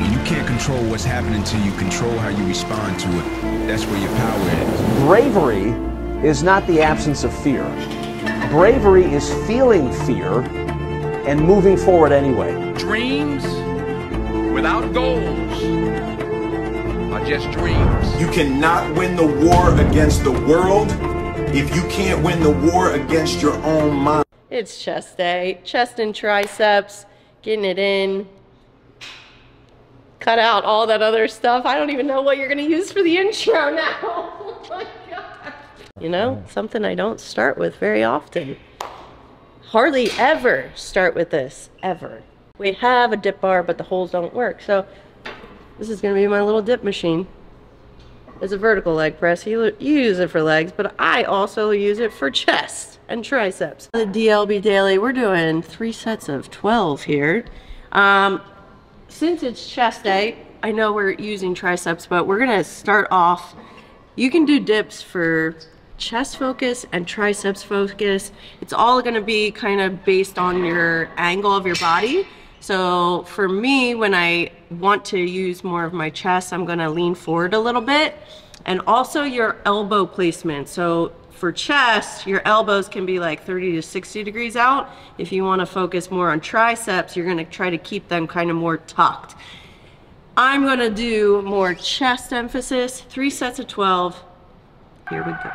When you can't control what's happening to you, control how you respond to it. That's where your power is. Bravery is not the absence of fear. Bravery is feeling fear and moving forward anyway. Dreams without goals are just dreams. You cannot win the war against the world if you can't win the war against your own mind. It's chest day. Chest and triceps, getting it in. Cut out all that other stuff. I don't even know what you're going to use for the intro now. Oh my God. You know, something I don't start with very often. Hardly ever start with this, ever. We have a dip bar, but the holes don't work. So this is going to be my little dip machine. It's a vertical leg press. You use it for legs, but I also use it for chest and triceps. The DLB daily, we're doing 3 sets of 12 here. Since it's chest day, I know we're using triceps, but we're gonna start off. You can do dips for chest focus and triceps focus. It's all gonna be kind of based on your angle of your body. So for me, when I want to use more of my chest, I'm gonna lean forward a little bit. And also your elbow placement. So for chest, your elbows can be like 30 to 60 degrees out. If you wanna focus more on triceps, you're gonna try to keep them kind of more tucked. I'm gonna do more chest emphasis, 3 sets of 12. Here we go.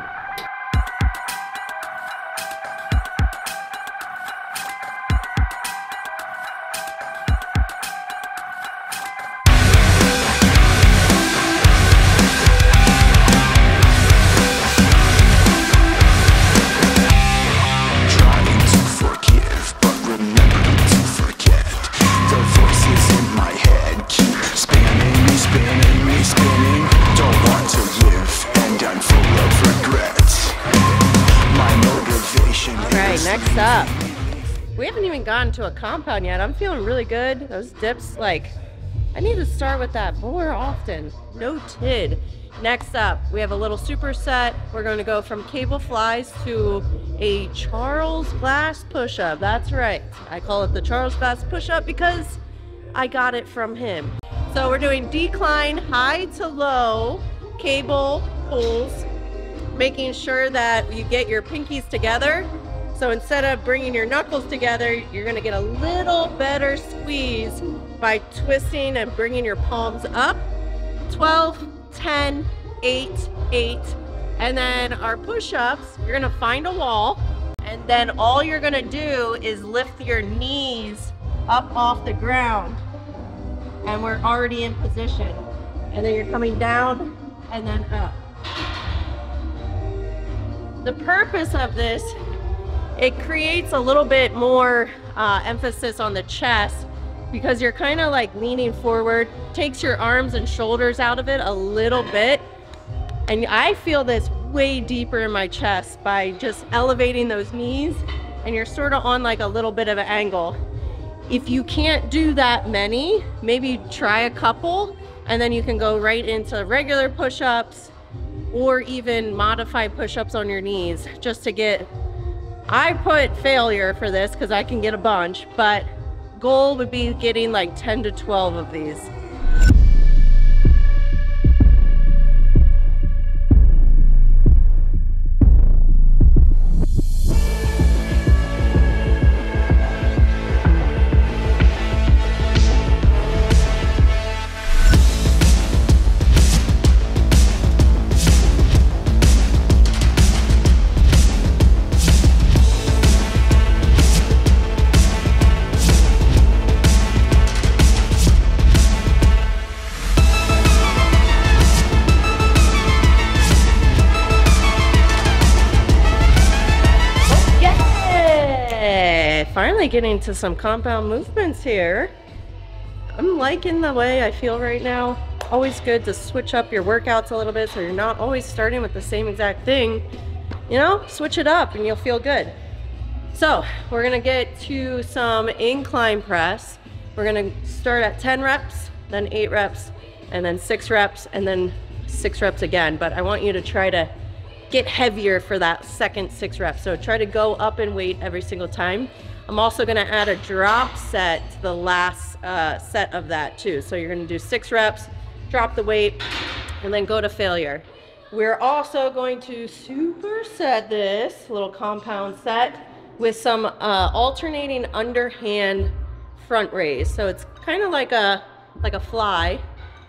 Next up, we haven't even gotten to a compound yet. I'm feeling really good. Those dips, like, I need to start with that more often. Noted. Next up, we have a little superset. We're going to go from cable flies to a Charles Glass push-up. That's right. I call it the Charles Glass push-up because I got it from him. So we're doing decline, high to low, cable pulls, making sure that you get your pinkies together. So instead of bringing your knuckles together, you're gonna get a little better squeeze by twisting and bringing your palms up. 12, 10, 8, 8. And then our push-ups, you're gonna find a wall, and then all you're gonna do is lift your knees up off the ground. And we're already in position. And then you're coming down and then up. The purpose of this, it creates a little bit more emphasis on the chest because you're kind of like leaning forward, takes your arms and shoulders out of it a little bit. And I feel this way deeper in my chest by just elevating those knees, and you're sort of on like a little bit of an angle. If you can't do that many, maybe try a couple and then you can go right into regular push-ups or even modify push-ups on your knees just to get, I put failure for this because I can get a bunch, but goal would be getting like 10 to 12 of these. Finally getting to some compound movements here. I'm liking the way I feel right now. Always good to switch up your workouts a little bit so you're not always starting with the same exact thing. You know, switch it up and you'll feel good. So we're gonna get to some incline press. We're gonna start at 10 reps, then 8 reps, and then 6 reps, and then 6 reps again. But I want you to try to get heavier for that second 6 reps. So try to go up in weight every single time. I'm also gonna add a drop set to the last set of that too. So you're gonna do 6 reps, drop the weight, and then go to failure. We're also going to superset this little compound set with some alternating underhand front raise. So it's kind of like a fly.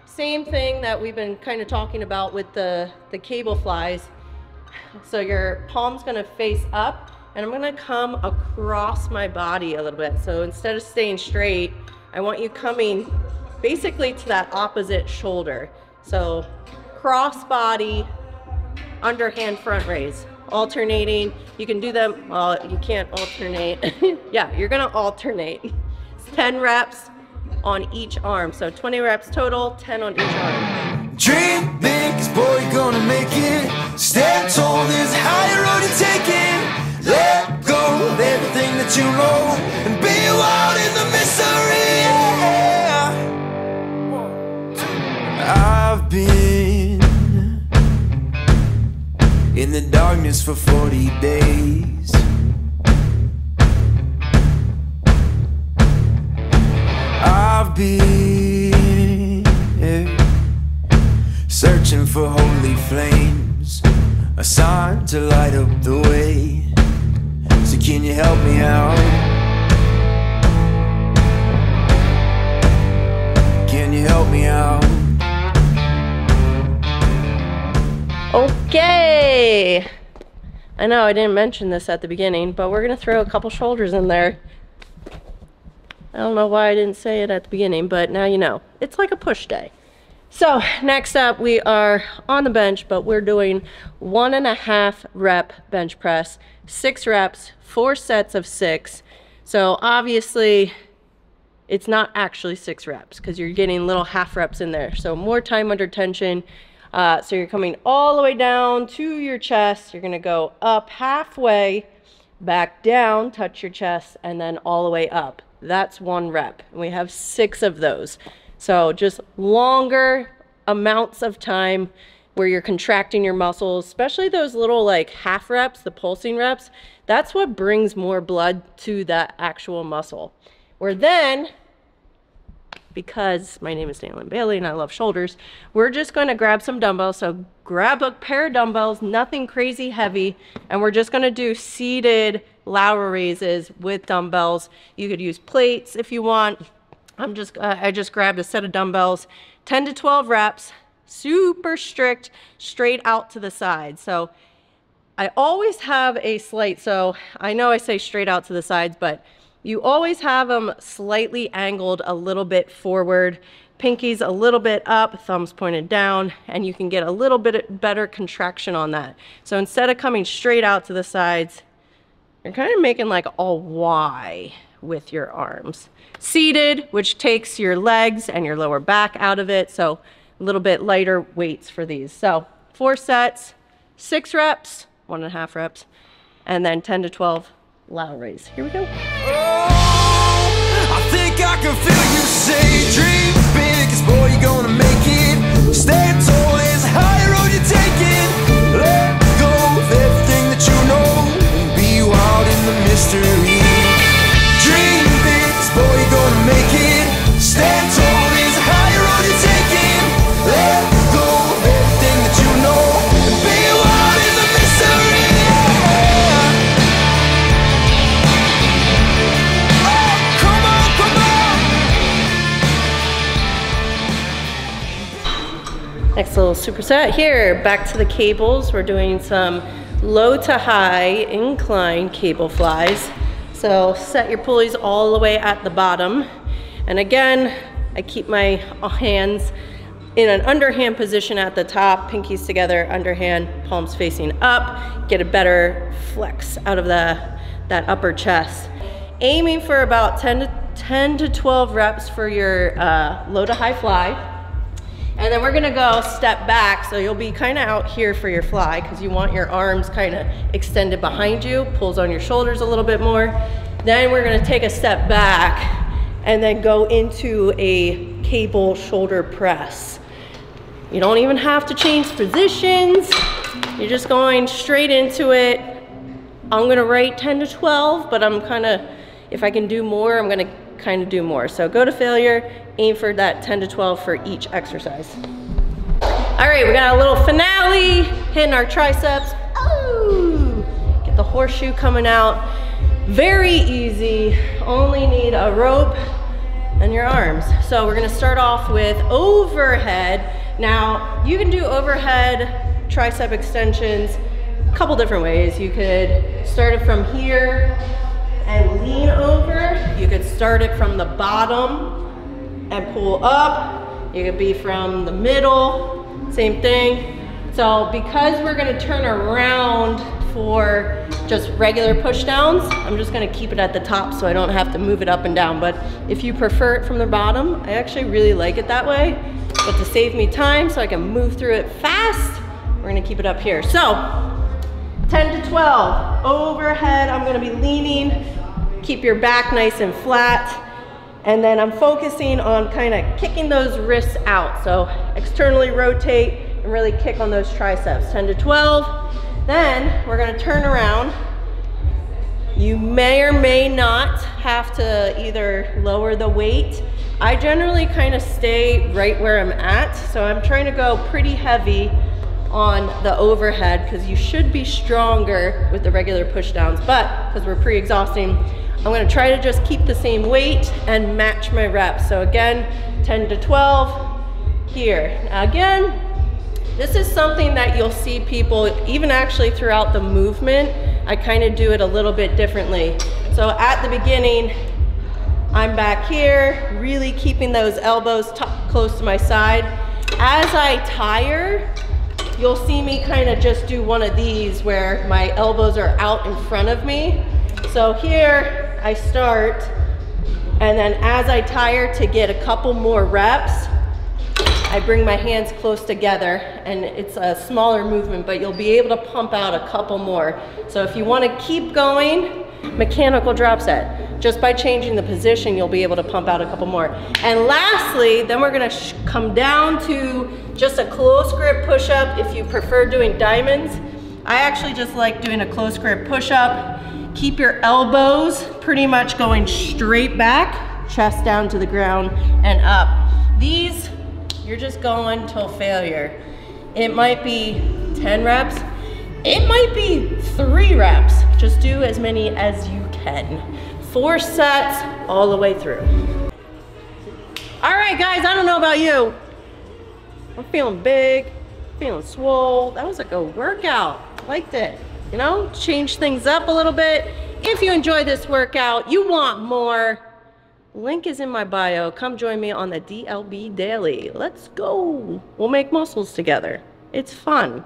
Same thing that we've been kind of talking about with the cable flies. So your palm's gonna face up, and I'm gonna come across my body a little bit. So instead of staying straight, I want you coming basically to that opposite shoulder. So cross body, underhand front raise, alternating. You can do them, well, you can't alternate. Yeah, you're gonna alternate. It's 10 reps on each arm. So 20 reps total, 10 on each arm. Dream big, cause boy, you're gonna make it. Stand tall, there's a higher road to take it. Let go of everything that you know and be wild in the misery. Yeah. I've been in the darkness for 40 days. I've been searching for holy flames, a sign to light up the way. So can you help me out? Can you help me out? Okay. I know I didn't mention this at the beginning, but we're gonna throw a couple shoulders in there. I don't know why I didn't say it at the beginning, but now you know. It's like a push day. So next up, we are on the bench, but we're doing 1.5 rep bench press, 6 reps, 4 sets of 6. So obviously it's not actually 6 reps because you're getting little half reps in there. So more time under tension. So you're coming all the way down to your chest. You're gonna go up halfway, back down, touch your chest, and then all the way up. That's 1 rep, and we have 6 of those. So just longer amounts of time where you're contracting your muscles, especially those little like half reps, the pulsing reps. That's what brings more blood to that actual muscle. Where then, because my name is Dana Linn Bailey and I love shoulders, we're just gonna grab some dumbbells. So grab a pair of dumbbells, nothing crazy heavy, and we're just gonna do seated Lateral raises with dumbbells. You could use plates if you want. I just grabbed a set of dumbbells, 10 to 12 reps, super strict, straight out to the side. So I always have a slight, so I know I say straight out to the sides, but you always have them slightly angled a little bit forward, pinkies a little bit up, thumbs pointed down, and you can get a little bit better contraction on that. So instead of coming straight out to the sides, you're kind of making like a Y with your arms. Seated, which takes your legs and your lower back out of it. So a little bit lighter weights for these. So 4 sets, 6 reps, 1.5 reps, and then 10 to 12 lateral raise. Here we go. Oh, I think I can feel you say, dream big, cause boy, you're gonna make it. Stand tall, it's a high road you're taking. Let go of everything that you know. The mystery. Dream big, boy, you're gonna make it. Stand tall, there's a higher road you're taking. Let go of everything that you know and be wild in the mystery. Oh, come on, come on. Next little superset here. Back to the cables. We're doing some low to high incline cable flies. So set your pulleys all the way at the bottom. And again, I keep my hands in an underhand position at the top, pinkies together, underhand, palms facing up, get a better flex out of that upper chest. Aiming for about 10 to 12 reps for your low to high fly. And then we're gonna go step back, so you'll be kind of out here for your fly because you want your arms kind of extended behind you, pulls on your shoulders a little bit more. Then we're gonna take a step back and then go into a cable shoulder press. You don't even have to change positions. You're just going straight into it. I'm gonna write 10 to 12, but I'm kinda, if I can do more, I'm gonna kinda do more. So go to failure, aim for that 10 to 12 for each exercise. All right, we got a little finale, hitting our triceps. Ooh, get the horseshoe coming out. Very easy, only need a rope and your arms. So we're gonna start off with overhead. Now, you can do overhead tricep extensions a couple different ways. You could start it from here and lean over. You could start it from the bottom and pull up. You could be from the middle, same thing. So because we're gonna turn around for just regular push downs, I'm just gonna keep it at the top so I don't have to move it up and down. But if you prefer it from the bottom, I actually really like it that way. But to save me time so I can move through it fast, we're gonna keep it up here. So 10 to 12, overhead, I'm gonna be leaning, keep your back nice and flat. And then I'm focusing on kind of kicking those wrists out. So externally rotate and really kick on those triceps, 10 to 12. Then we're gonna turn around. You may or may not have to either lower the weight. I generally kind of stay right where I'm at. So I'm trying to go pretty heavy on the overhead because you should be stronger with the regular push downs, but because we're pre-exhausting, I'm gonna try to just keep the same weight and match my reps. So again, 10 to 12 here. Now again, this is something that you'll see people, even actually throughout the movement, I kind of do it a little bit differently. So at the beginning, I'm back here, really keeping those elbows tucked close to my side. As I tire, you'll see me kind of just do one of these where my elbows are out in front of me. So here I start, and then as I tire to get a couple more reps, I bring my hands close together, and it's a smaller movement, but you'll be able to pump out a couple more. So if you want to keep going, mechanical drop set. Just by changing the position, you'll be able to pump out a couple more. And lastly, then we're gonna come down to just a close grip push-up if you prefer doing diamonds. I actually just like doing a close grip push-up. Keep your elbows pretty much going straight back, chest down to the ground and up. These, you're just going till failure. It might be 10 reps. It might be 3 reps. Just do as many as you can. 4 sets all the way through. All right, guys, I don't know about you. I'm feeling big, feeling swole. That was a good workout. Liked it. You know, change things up a little bit. If you enjoy this workout, you want more, link is in my bio. Come join me on the DLB Daily. Let's go. We'll make muscles together. It's fun.